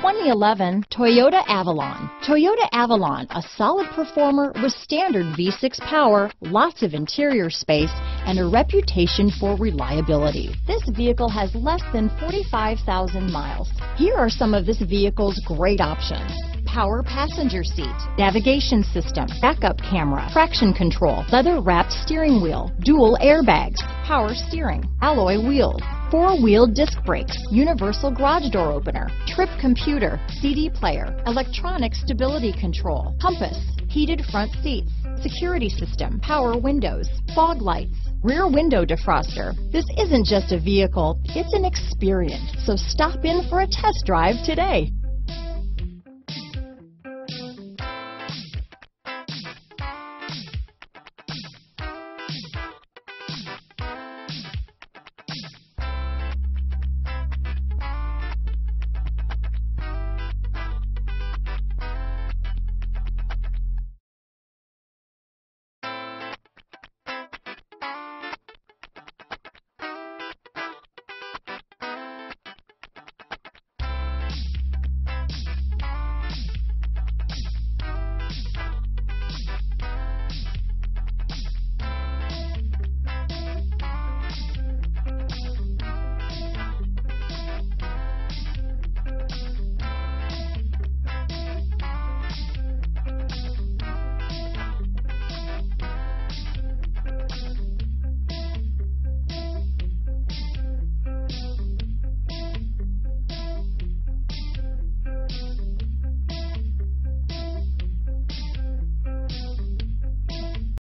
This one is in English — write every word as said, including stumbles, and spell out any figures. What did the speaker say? twenty eleven Toyota Avalon. Toyota Avalon, a solid performer with standard V six power, lots of interior space, and a reputation for reliability. This vehicle has less than forty-five thousand miles. Here are some of this vehicle's great options: power passenger seat, navigation system, backup camera, traction control, leather-wrapped steering wheel, dual airbags, power steering, alloy wheels, four-wheel disc brakes, universal garage door opener, trip computer, C D player, electronic stability control, compass, heated front seats, security system, power windows, fog lights, rear window defroster. This isn't just a vehicle, it's an experience. So stop in for a test drive today.